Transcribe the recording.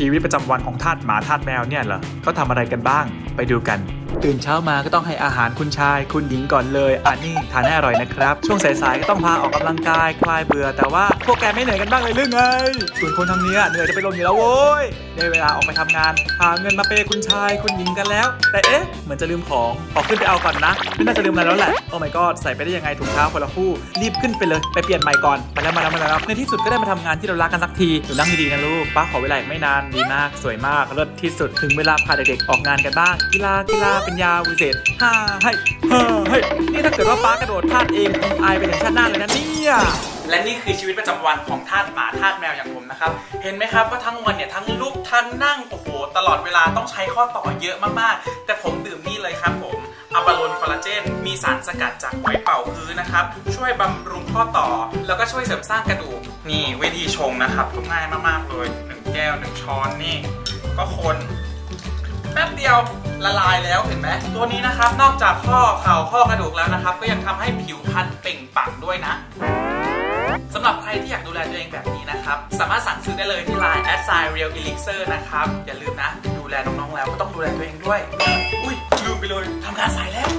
ชีวิตประจำวันของทาสหมาทาสแมวเนี่ยเหรอเขาทำอะไรกันบ้างไปดูกันตื่นเช้ามาก็ต้องให้อาหารคุณชายคุณหญิงก่อนเลยอันนี้ทานให้อร่อยนะครับช่วงสายๆก็ต้องพาออกกำลังกายคลายเบื่อแต่ว่าพวกแกไม่เหนื่อยกันบ้างเลยหรือไงส่วนคนทำเนี้ยเหนื่อยจะไปลงอยู่แล้วโว้ยได้เวลาออกไปทำงานหาเงินมาเปย์คุณชายคุณหญิงกันแล้วแต่เอ๊ะเหมือนจะลืมของออกขึ้นไปเอาก่อนนะไม่น่าจะลืมอะไรแล้วแหละโอ้ my god ใส่ไปได้ยังไงถุงเท้าคนละคู่รีบขึ้นไปเลยไปเปลี่ยนใหม่ก่อนไปแล้วมาแล้วในที่สุดก็ได้มาทำงานที่เรารักกันสักทีหนูนั่งดีๆนะลูกป้าขอเวลาไม่นานดีมากสวยมากเลิศที่สุดถึงเวลาพาเด็กๆออกงานกันบ้างกีฬาเป็นยาวิเศษฮ่าให้นี่ถ้าเกิดว่าป้ากระโดดพลาดเองอายไปถึงชาติหน้าเลยนะเนี่ยและนี่คือชีวิตประจำวันของทาสหมาทาสแมวอย่างผมนะครับเห็นไหมครับว่าทั้งวันเนี่ยทั้งลุกทั้งนั่งโอ้โหตลอดเวลาต้องใช้ข้อต่อเยอะมากๆแต่ผมดื่มนี่เลยครับผมอัลบาโลนคอลลาเจนมีสารสกัดจากหอยเป่าฮื้อนะครับช่วยบำรุงข้อต่อแล้วก็ช่วยเสริมสร้างกระดูกนี่วิธีชงนะครับง่ายมากๆเลย1แก้ว1ช้อนนี่ก็คนแป๊บเดียวละลายแล้วเห็นไหมตัวนี้นะครับนอกจากข้อเข่าข้อกระดูกแล้วนะครับก็ยังทำให้ผิวพรรณเปล่งปลั่งด้วยนะสำหรับใครที่อยากดูแลตัวเองแบบนี้นะครับสามารถสั่งซื้อได้เลยที่ Line @realelixir นะครับอย่าลืมนะดูแลน้องๆแล้วก็ต้องดูแลตัวเองด้วยอุ้ยลืมไปเลยทำงานสายแล้ว